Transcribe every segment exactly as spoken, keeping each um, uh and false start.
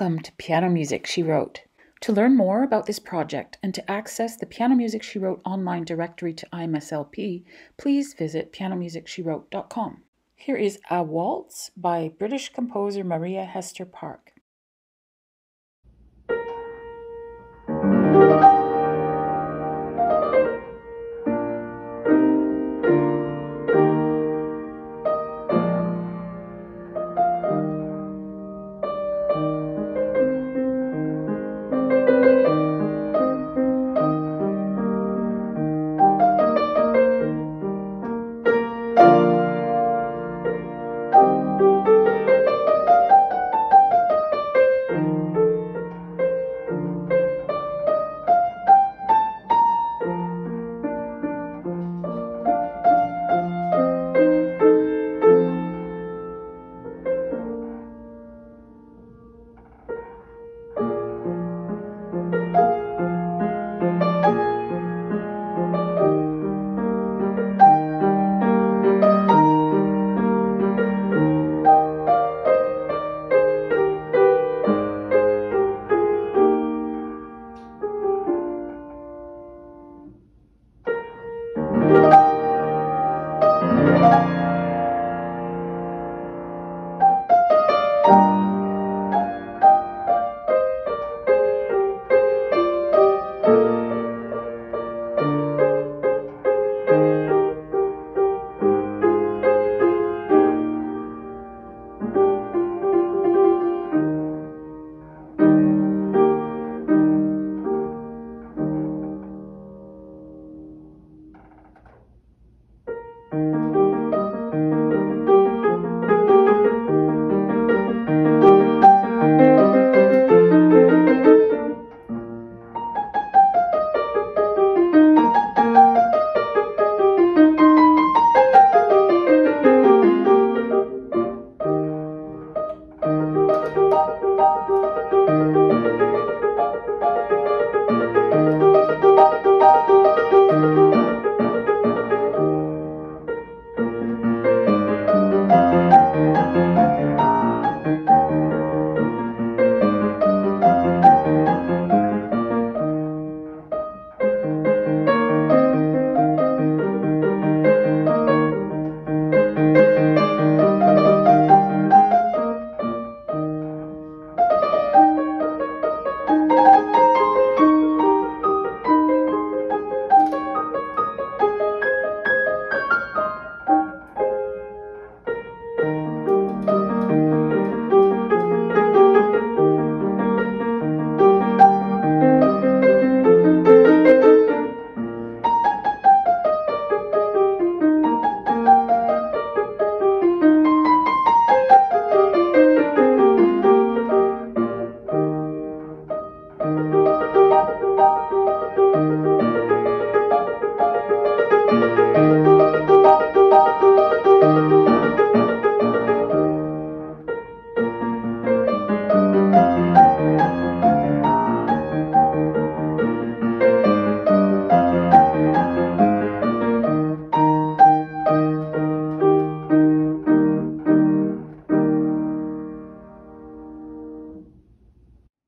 Welcome to Piano Music She Wrote. To learn more about this project and to access the Piano Music She Wrote online directory to I M S L P, please visit piano music she wrote dot com. Here is A Waltz by British composer Maria Hester Park.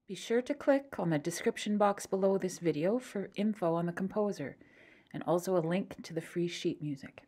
Be sure to click on the description box below this video for info on the composer, and also a link to the free sheet music.